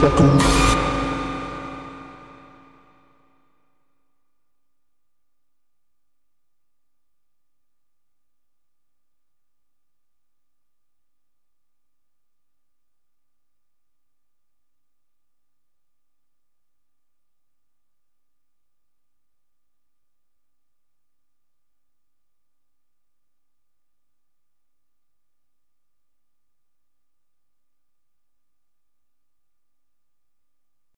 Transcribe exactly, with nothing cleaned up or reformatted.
seconds.